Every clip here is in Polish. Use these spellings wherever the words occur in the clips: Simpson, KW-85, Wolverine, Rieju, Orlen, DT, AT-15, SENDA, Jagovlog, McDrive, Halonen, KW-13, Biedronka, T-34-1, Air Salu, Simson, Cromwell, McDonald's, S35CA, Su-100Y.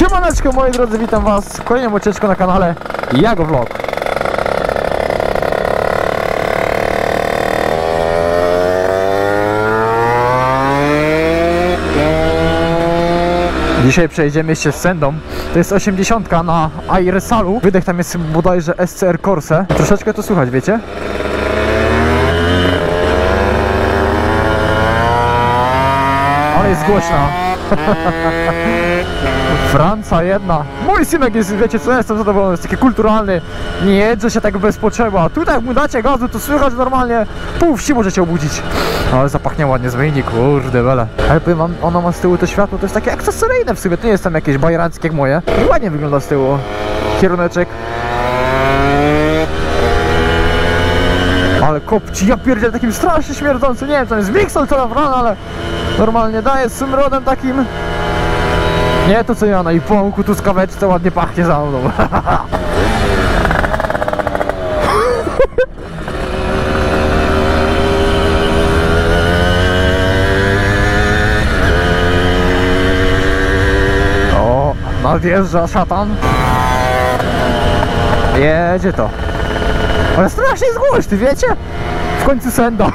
Siemaneczko moi drodzy, witam was w kolejnym odcinku na kanale Jagovlog. Dzisiaj przejdziemy się z Sendą. To jest 80 na Air Salu. Wydech tam jest bodajże SCR Corsę. Troszeczkę to słychać, wiecie? Ale jest głośna. Franca jedna. Mój synek jest, wiecie co, jestem zadowolony, jest taki kulturalny. Nie jedze się tak bez potrzeby, a tutaj jak mu dacie gazu, to słychać normalnie. Pół wsi możecie obudzić. Ale zapachnie ładnie z myjni, kurde wele. Ale powiem wam, ona ma z tyłu to światło, to jest takie akcesoryjne w sobie. To nie jest tam jakieś bajeranckie jak moje. Ładnie wygląda z tyłu. Kieruneczek. Ale kopci, ja pierdzielę, takim strasznie śmierdzącym. Nie wiem, to jest miksel to rana, ale normalnie daje z tym rodem takim. Nie to co ja na i połku tu z kaweczce ładnie pachnie za mną. O, nadjeżdża szatan. Jedzie to. Ale strasznie jest głośny, wiecie? W końcu Senda.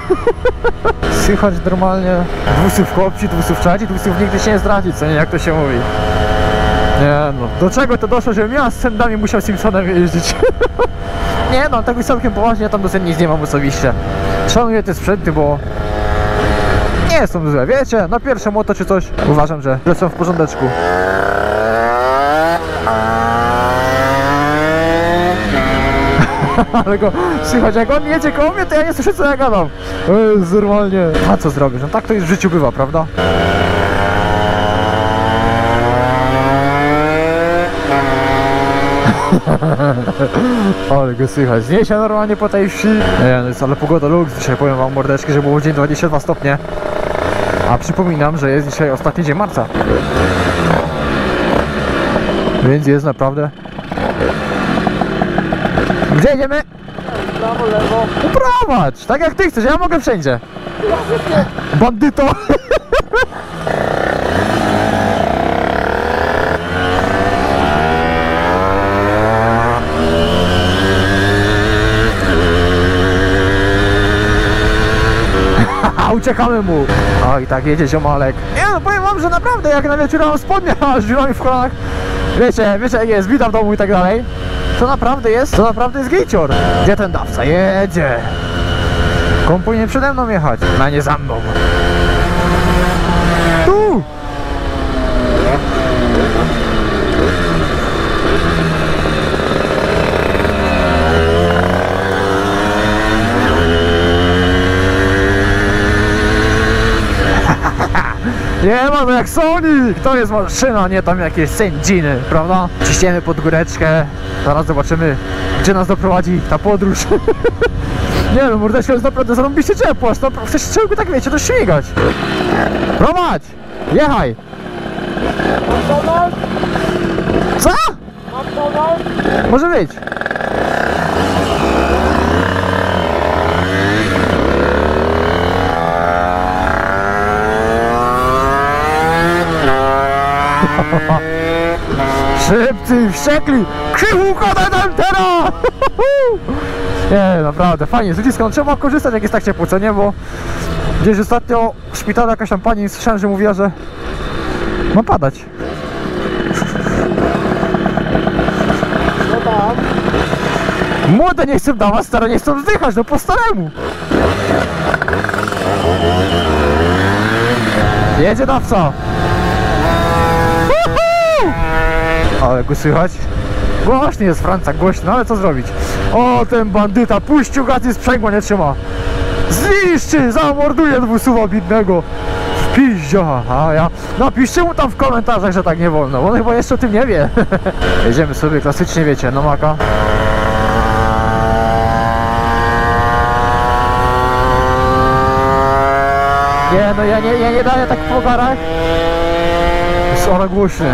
Słychać normalnie dwusów chłopci, dwusów czaci, dwusów nigdy się nie zdradzi, co nie, jak to się mówi. Nie no, do czego to doszło, żebym ja z Sendami musiał Simpsonem jeździć? Nie no, tak już całkiem poważnie, ja tam do Send nic nie mam osobiście. Szanuję te sprzęty, bo nie są złe, wiecie? Na pierwsze moto czy coś, uważam, że są w porządeczku. Ale go słychać, jak on jedzie koło mnie, to ja nie słyszę co ja gadam. Normalnie. A co zrobisz? No tak to już w życiu bywa, prawda? Ale go słychać, zniesie normalnie po tej wsi. Nie, no jest, ale pogoda luks dzisiaj, powiem wam mordeczki, że było dzień 22 stopnie. A przypominam, że jest dzisiaj ostatni dzień marca. Więc jest naprawdę... Gdzie jedziemy? Prawo, lewo. Uprowadź! Tak jak ty chcesz, ja mogę wszędzie. Bandyto! Uciekamy mu! O i tak jedzie ziomalek. Ja no powiem wam, że naprawdę jak na wieczór mam spodnie, a z dziurami w kolanach. Wiecie jak jest, bida w domu i tak dalej. To naprawdę jest gejcior. Gdzie ten dawca? Jedzie. Kompójnie przede mną jechać, a nie za mną. Tu! Nie mamy jak Sonic! To jest maszyna, nie tam jakieś sędziny, prawda? Ciśniemy pod góreczkę, zaraz zobaczymy, gdzie nas doprowadzi ta podróż. Nie no, mordeczko jest naprawdę zarąbiście ciepło, aż chcesz czegoś tak wiecie, to śmigać. Prowadź! Jechaj! McDonald's? Co? McDonald's? Może być. Szybcy, wściekli, krzywuko dodam teraz! Nie, naprawdę, fajnie, z ludziską trzeba korzystać, jak jest tak ciepło, co nie? Bo gdzieś ostatnio w szpitalu jakaś tam pani słyszałem, że mówiła, że ma padać. No tak. Młode nie chcą dawać, stare nie chcą zdychać, no po staremu. Jedzie dawca. Ale go słychać? Głośny jest Franca, głośny, ale co zrobić? O, ten bandyta, puścił gaz i sprzęgła nie trzyma. Zniszczy, zamorduje dwusuwa bidnego. W piździa, a ja... Napiszcie mu tam w komentarzach, że tak nie wolno, bo on chyba jeszcze o tym nie wie. Jedziemy sobie klasycznie, wiecie, na maka. Nie, no ja nie daję tak po garach. Jest ona głośny.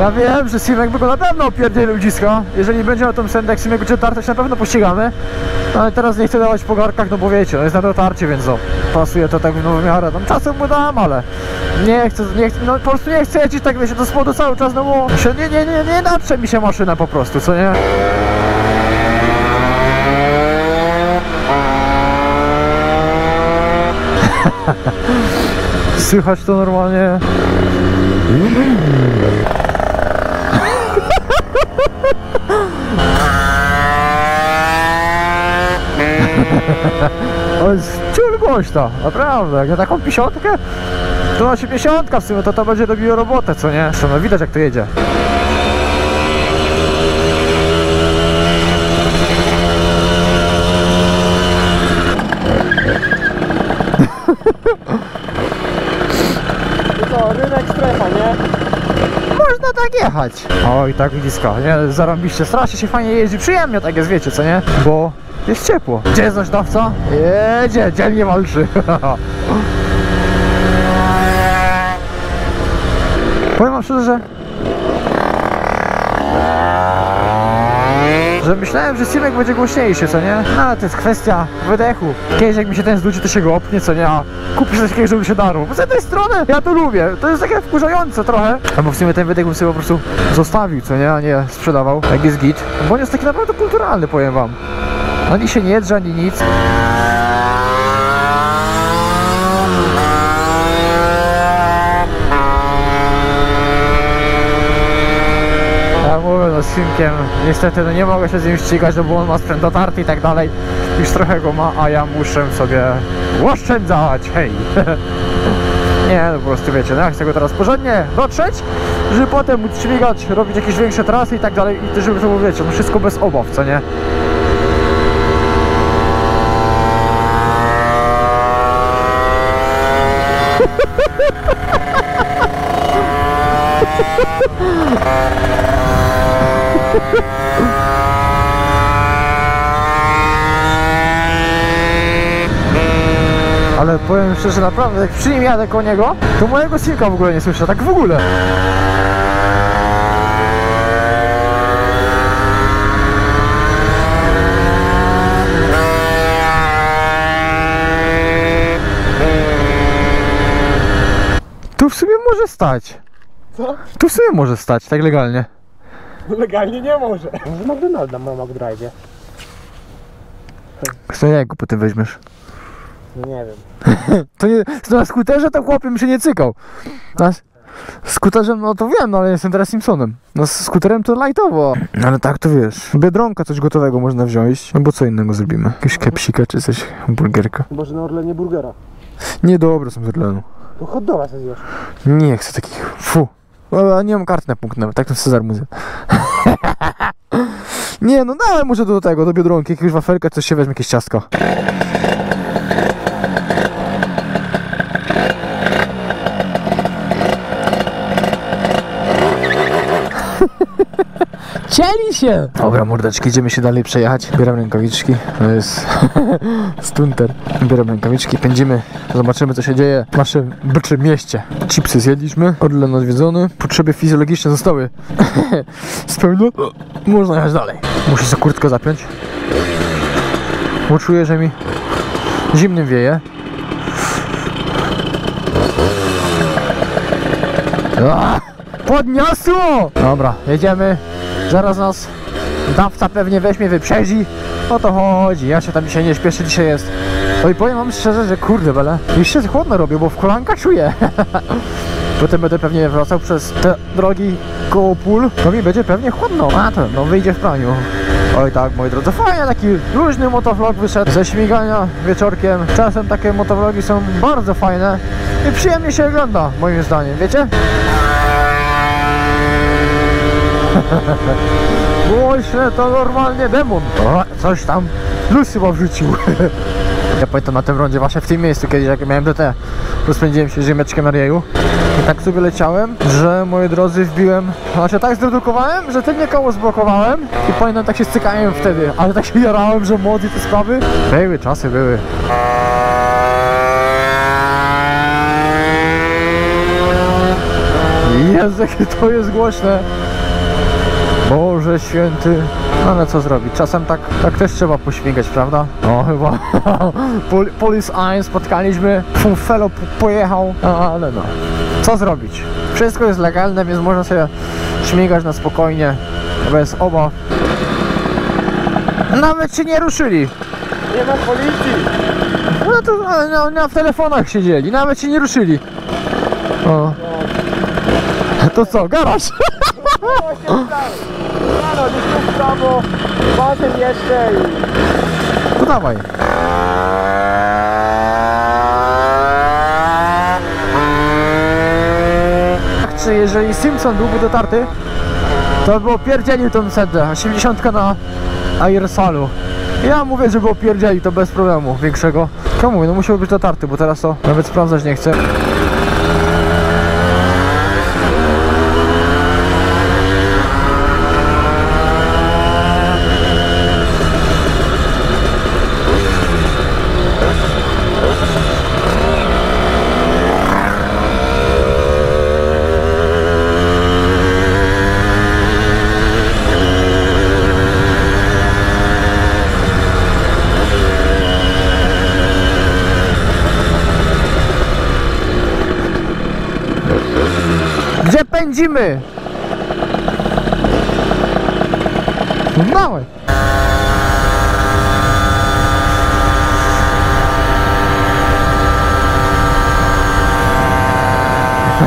Ja wiem, że Simek by go na pewno opierdzielił ludziska. Jeżeli będzie na tą Sendę, jak Simek będzie tartać, na pewno pościgamy. No ale teraz nie chcę dawać po garkach, no bo wiecie, no jest na dotarcie, więc no, pasuje to tak w miarę, no czasem mu dam, ale nie chcę, no po prostu nie chcę jeździć tak, wiecie, do spodu cały czas, no bo się, nie naprze mi się maszyna po prostu, co nie? Słychać to normalnie. To jest ciul głośno, naprawdę, jak na taką 50, to na 70 w sumie, to będzie robiło robotę, co nie? No widać jak to jedzie. Jechać. Oj, tak blisko, nie? Zarąbiście, strasznie się fajnie jeździ, przyjemnie tak jest, wiecie, co nie? Bo jest ciepło. Gdzie jest nasz dawca? Jedzie, dzielnie walczy. Powiem wam szczerze, że myślałem, że Simek będzie głośniejszy, co nie? No ale to jest kwestia wydechu. Kiedyś jak mi się ten znudzi, to się go opnie, co nie? A kupisz coś takiego, żeby się darło. Bo z jednej strony ja to lubię, to jest takie wkurzające trochę. A bo w sumie ten wydech bym sobie po prostu zostawił, co nie? A nie sprzedawał, jak jest git. Bo on jest taki naprawdę kulturalny, powiem wam. Ani się nie drze, ani nic. Z Simkiem, niestety no nie mogę się z nim ścigać, no bo on ma sprzęt dotarty i tak dalej, już trochę go ma, a ja muszę sobie oszczędzać, hej! Nie, no po prostu wiecie, no ja chcę go teraz porządnie dotrzeć, żeby potem móc ścigać, robić jakieś większe trasy i tak dalej, i żeby to było, wiecie, no wszystko bez obaw, co nie? Ale powiem szczerze, naprawdę, jak przy nim jadę koło niego, to mojego Simka w ogóle nie słyszę, tak w ogóle. Tu w sumie może stać. Co? Tu w sumie może stać, tak legalnie. Legalnie nie może. Może McDonalda ma na McDrive'ie. Co jak go potem weźmiesz? No nie wiem. To nie, na skuterze to chłopiem się nie cykał. Na skuterzem, no to wiem, no ale jestem teraz Simpsonem. No z skuterem to lightowo. Ale tak to wiesz. Biedronka coś gotowego można wziąć. No bo co innego zrobimy? Jakieś kepsika czy coś, burgerka. Może na Orlenie burgera. Nie, dobra, są z Orlenu. To hot doga sobie zjesz. Nie chcę takich, fu. Nie mam karty na punkt nawet, tak to Cezar mówi. Nie, no ale może do tego, do Biedronki, jakiegoś wafelka, coś się weźmie, jakieś ciastko. Cieli się! Dobra mordeczki, idziemy się dalej przejechać. Bieram rękawiczki, to jest stunter. Bieram rękawiczki, pędzimy, zobaczymy co się dzieje w naszym byczym mieście. Chipsy zjedliśmy, Orlen odwiedzony, potrzeby fizjologiczne zostały spełnione. Można jechać dalej. Muszę sobie kurtkę zapiąć, bo czuję, że mi zimnym wieje. Podniosło! Dobra, jedziemy. Zaraz nas dawca pewnie weźmie, wyprzedzi. O to chodzi, ja się tam dzisiaj nie śpieszę, dzisiaj jest. No i powiem wam szczerze, że kurde bele, już się chłodno robię, bo w kolanka czuję. Potem będę pewnie wracał przez te drogi koło pól, to mi będzie pewnie chłodno. A to no wyjdzie w praniu. Oj tak, moi drodzy, fajnie taki luźny motovlog wyszedł ze śmigania wieczorkiem. Czasem takie motovlogi są bardzo fajne i przyjemnie się ogląda, moim zdaniem, wiecie? Głośne to normalnie demon. O, coś tam luz chyba wrzucił. Ja pamiętam na tym rondzie, właśnie w tym miejscu kiedyś, jak miałem DT, rozpędziłem się ziemeczkiem na Rieu i tak sobie leciałem, że moi drodzy wbiłem, znaczy tak zdredukowałem, że tylnie koło zblokowałem i pamiętam tak się stykałem wtedy, ale tak się jarałem, że młody te sprawy. Były czasy, były. Jezu, jakie to jest głośne. Boże święty, ale co zrobić? Czasem tak też trzeba pośmigać, prawda? No chyba. Police Eye spotkaliśmy, Funfelo pojechał, ale no. Co zrobić? Wszystko jest legalne, więc można sobie śmigać na spokojnie, bez obaw. Nawet się nie ruszyli. Nie ma policji. No to no, w telefonach siedzieli, nawet się nie ruszyli. O. To co, garaż? No, nie w prawo, potem jeszcze i... To dawaj. Czy jeżeli Simpson byłby dotarty, to by opierdzielił tą SENDę, 80 na Air Salu. Ja mówię, żeby opierdzieli to bez problemu większego. To mówię, no musiał być dotarty, bo teraz to nawet sprawdzać nie chcę. Gdzie pędzimy? Małe.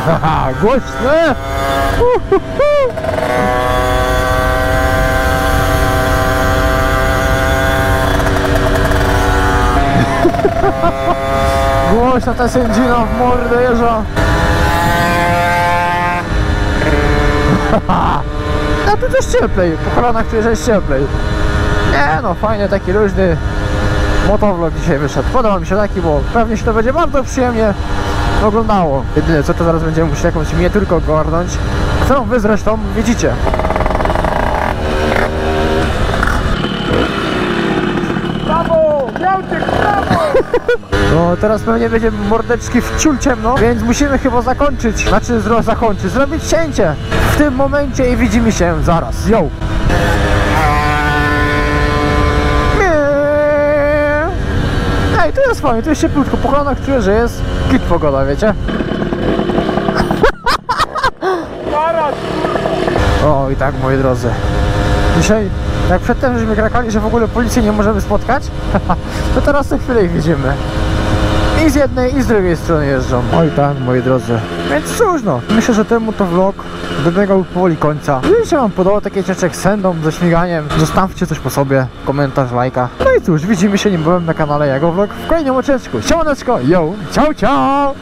Haha, głośne! Głośna ta sędzina w mordę jeża. No tu też cieplej, po kolanach tu jest cieplej. Nie no, fajny taki luźny motovlog dzisiaj wyszedł. Podoba mi się taki, bo pewnie się to będzie bardzo przyjemnie oglądało. Jedyne co, to zaraz będziemy musieli jakąś miniaturkę ogarnąć, którą wy zresztą widzicie. Brawo! Białczyk, brawo! No teraz pewnie będziemy mordeczki w ciul ciemno, więc musimy chyba zakończyć, zrobić cięcie w tym momencie i widzimy się zaraz. Yo! Ej, tu jest fajnie, tu jest cieplutko, po kolanach czuję, że jest git pogoda, wiecie? O i tak, moi drodzy, dzisiaj, jak przedtem żeśmy krakali, że w ogóle policji nie możemy spotkać, to teraz co chwilę ich widzimy. I z jednej, i z drugiej strony jeżdżą. Oj tak, moi drodzy. Więc cóż no, myślę, że temu to vlog dobiegał powoli końca. Jeżeli się wam podobało takie rzeczy jak sendą, ze śmiganiem, zostawcie coś po sobie, komentarz, lajka. No i cóż, widzimy się niebawem na kanale Jagovlog w kolejnym odcinku. Siemaneczko, yo, ciao, ciao!